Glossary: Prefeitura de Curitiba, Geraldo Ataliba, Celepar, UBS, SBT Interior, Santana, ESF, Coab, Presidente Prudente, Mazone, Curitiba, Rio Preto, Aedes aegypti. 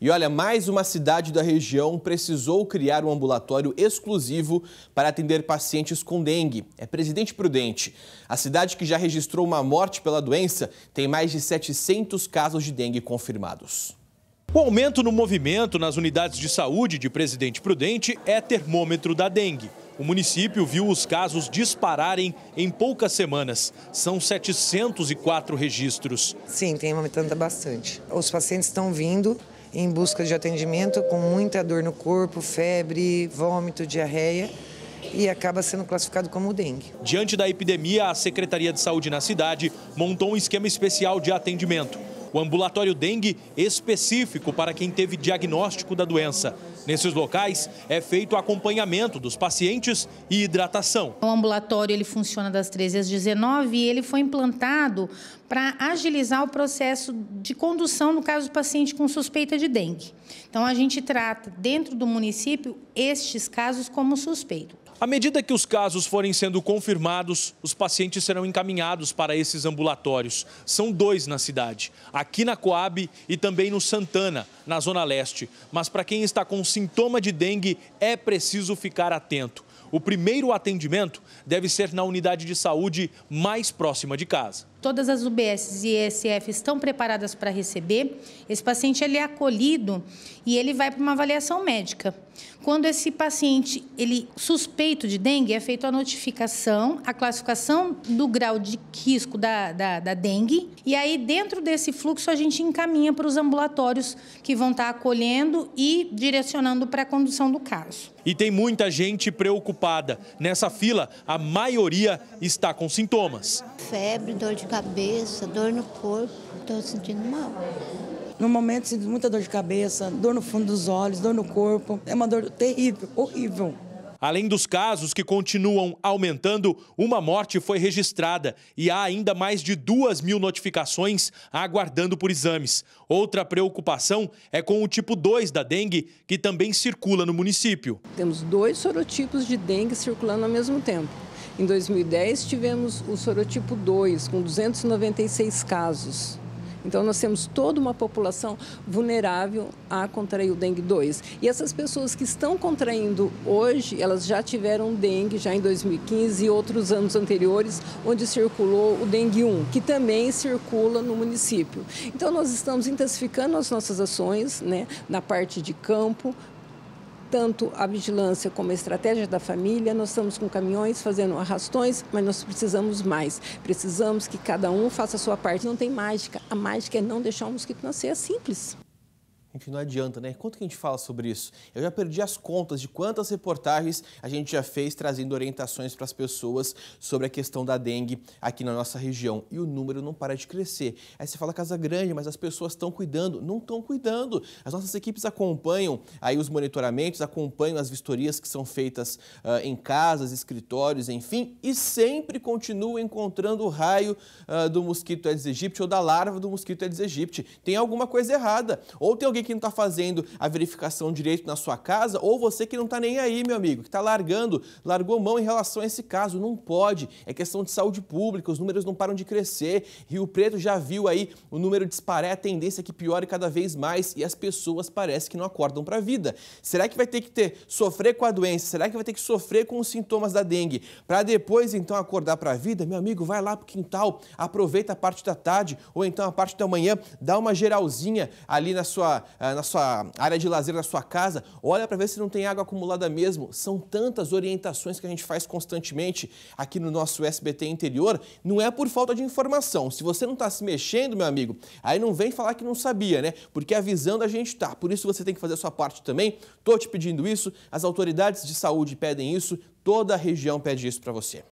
E olha, mais uma cidade da região precisou criar um ambulatório exclusivo para atender pacientes com dengue. É Presidente Prudente. A cidade que já registrou uma morte pela doença tem mais de 700 casos de dengue confirmados. O aumento no movimento nas unidades de saúde de Presidente Prudente é termômetro da dengue. O município viu os casos dispararem em poucas semanas. São 704 registros. Sim, tem aumentado bastante. Os pacientes estão vindo em busca de atendimento com muita dor no corpo, febre, vômito, diarreia, e acaba sendo classificado como dengue. Diante da epidemia, a Secretaria de Saúde na cidade montou um esquema especial de atendimento. O ambulatório dengue específico para quem teve diagnóstico da doença. Nesses locais é feito acompanhamento dos pacientes e hidratação. O ambulatório ele funciona das 13 às 19 e ele foi implantado para agilizar o processo de condução no caso do paciente com suspeita de dengue. Então a gente trata dentro do município estes casos como suspeito. À medida que os casos forem sendo confirmados, os pacientes serão encaminhados para esses ambulatórios. São 2 na cidade, aqui na Coab e também no Santana, na Zona Leste. Mas para quem está com sintoma de dengue, é preciso ficar atento. O primeiro atendimento deve ser na unidade de saúde mais próxima de casa. Todas as UBSs e ESF estão preparadas para receber. Esse paciente ele é acolhido e ele vai para uma avaliação médica. Quando esse paciente ele suspeito de dengue, é feita a notificação, a classificação do grau de risco da dengue. E aí, dentro desse fluxo, a gente encaminha para os ambulatórios que vão estar acolhendo e direcionando para a condução do caso. E tem muita gente preocupada. Nessa fila, a maioria está com sintomas. Febre, dor de cabeça, dor no corpo, estou sentindo mal. No momento sinto muita dor de cabeça, dor no fundo dos olhos, dor no corpo, é uma dor terrível, horrível. Além dos casos que continuam aumentando, uma morte foi registrada e há ainda mais de 2.000 notificações aguardando por exames. Outra preocupação é com o tipo 2 da dengue, que também circula no município. Temos 2 sorotipos de dengue circulando ao mesmo tempo. Em 2010 tivemos o sorotipo 2, com 296 casos. Então nós temos toda uma população vulnerável a contrair o dengue 2. E essas pessoas que estão contraindo hoje, elas já tiveram dengue já em 2015 e outros anos anteriores, onde circulou o dengue 1, que também circula no município. Então nós estamos intensificando as nossas ações, né, na parte de campo. Tanto a vigilância como a estratégia da família, nós estamos com caminhões fazendo arrastões, mas nós precisamos mais. Precisamos que cada um faça a sua parte. Não tem mágica. A mágica é não deixar o mosquito nascer. É simples. Gente, não adianta, né? Quanto que a gente fala sobre isso? Eu já perdi as contas de quantas reportagens a gente já fez trazendo orientações para as pessoas sobre a questão da dengue aqui na nossa região. E o número não para de crescer. Aí você fala Casa Grande, mas as pessoas estão cuidando. Não estão cuidando. As nossas equipes acompanham aí os monitoramentos, acompanham as vistorias que são feitas em casas, escritórios, enfim. E sempre continuam encontrando o raio do mosquito Aedes aegypti ou da larva do mosquito Aedes aegypti. Tem alguma coisa errada. Ou tem alguém que não está fazendo a verificação direito na sua casa, ou você que não está nem aí, meu amigo, que está largou mão em relação a esse caso. Não pode, é questão de saúde pública, os números não param de crescer. Rio Preto já viu aí o número disparar, a tendência que piore cada vez mais e as pessoas parece que não acordam para a vida. Será que vai ter que sofrer com a doença? Será que vai ter que sofrer com os sintomas da dengue para depois então acordar para a vida? Meu amigo, vai lá pro quintal, aproveita a parte da tarde ou então a parte da manhã, dá uma geralzinha ali na sua área de lazer, na sua casa, olha para ver se não tem água acumulada mesmo. São tantas orientações que a gente faz constantemente aqui no nosso SBT Interior. Não é por falta de informação. Se você não está se mexendo, meu amigo, aí não vem falar que não sabia, né? Porque avisando a gente tá. Por isso você tem que fazer a sua parte também. Tô te pedindo isso. As autoridades de saúde pedem isso. Toda a região pede isso para você.